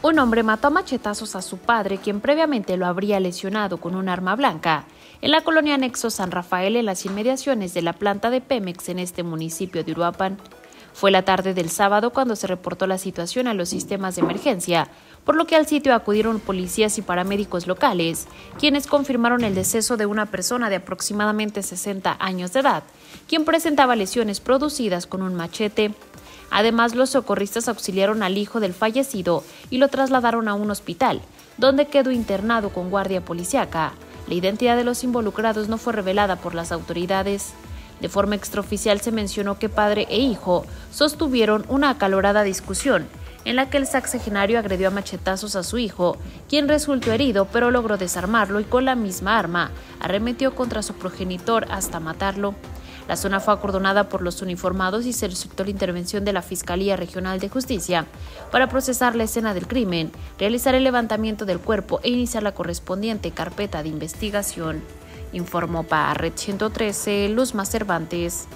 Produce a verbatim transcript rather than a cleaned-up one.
Un hombre mató a machetazos a su padre, quien previamente lo habría lesionado con un arma blanca, en la colonia Anexo San Rafael, en las inmediaciones de la planta de Pemex en este municipio de Uruapan. Fue la tarde del sábado cuando se reportó la situación a los sistemas de emergencia, por lo que al sitio acudieron policías y paramédicos locales, quienes confirmaron el deceso de una persona de aproximadamente sesenta años de edad, quien presentaba lesiones producidas con un machete. Además, los socorristas auxiliaron al hijo del fallecido y lo trasladaron a un hospital, donde quedó internado con guardia policiaca. La identidad de los involucrados no fue revelada por las autoridades. De forma extraoficial se mencionó que padre e hijo sostuvieron una acalorada discusión, en la que el sexagenario agredió a machetazos a su hijo, quien resultó herido pero logró desarmarlo y con la misma arma arremetió contra su progenitor hasta matarlo. La zona fue acordonada por los uniformados y se solicitó la intervención de la Fiscalía Regional de Justicia para procesar la escena del crimen, realizar el levantamiento del cuerpo e iniciar la correspondiente carpeta de investigación. Informó para Red ciento trece, Luzma Cervantes.